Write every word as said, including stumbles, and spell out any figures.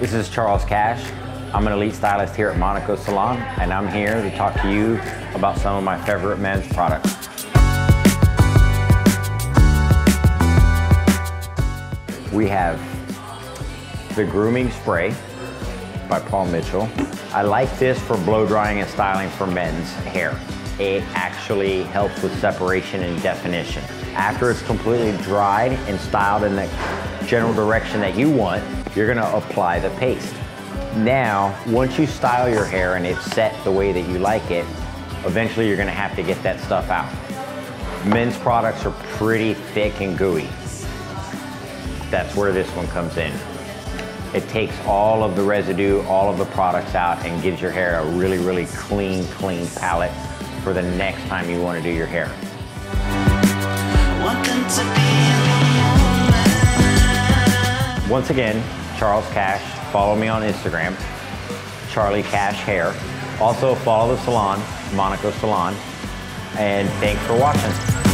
This is Charles Cash. I'm an elite stylist here at Monaco Salon, and I'm here to talk to you about some of my favorite men's products. We have the Grooming Spray by Paul Mitchell. I like this for blow drying and styling for men's hair. It actually helps with separation and definition. After it's completely dried and styled in the general direction that you want, you're gonna apply the paste. Now, once you style your hair and it's set the way that you like it, eventually you're gonna have to get that stuff out. Men's products are pretty thick and gooey. That's where this one comes in. It takes all of the residue, all of the products out, and gives your hair a really, really clean, clean palette for the next time you want to do your hair. Once again, Charles Cash. Follow me on Instagram, Charlie Cash Hair. Also follow the salon, Monaco Salon, and thanks for watching.